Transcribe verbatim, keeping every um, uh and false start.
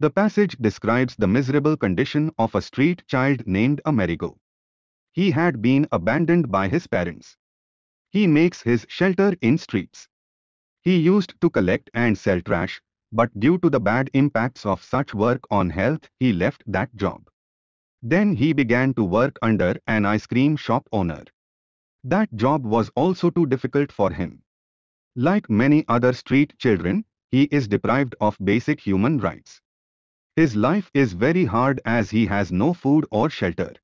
The passage describes the miserable condition of a street child named Amerigo. He had been abandoned by his parents. He makes his shelter in streets. He used to collect and sell trash, but due to the bad impacts of such work on health, he left that job. Then he began to work under an ice cream shop owner. That job was also too difficult for him. Like many other street children, he is deprived of basic human rights. His life is very hard as he has no food or shelter.